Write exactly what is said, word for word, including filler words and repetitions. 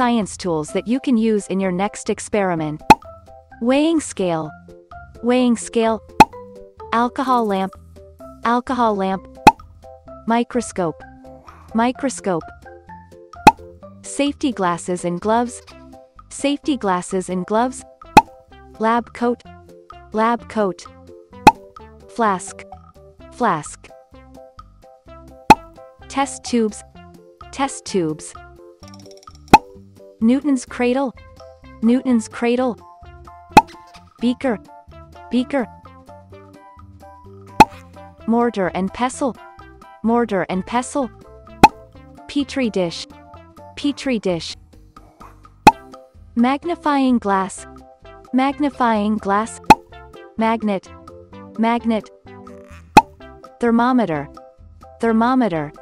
science tools that you can use in your next experiment. Weighing scale. Weighing scale. Alcohol lamp. Alcohol lamp. Microscope. Microscope. Safety glasses and gloves. Safety glasses and gloves. Lab coat. Lab coat. Flask. Flask. Test tubes. Test tubes. Newton's cradle. Newton's cradle. Beaker. Beaker. Mortar and pestle. Mortar and pestle. Petri dish. Petri dish. Magnifying glass. Magnifying glass. Magnet. Magnet. Thermometer. Thermometer.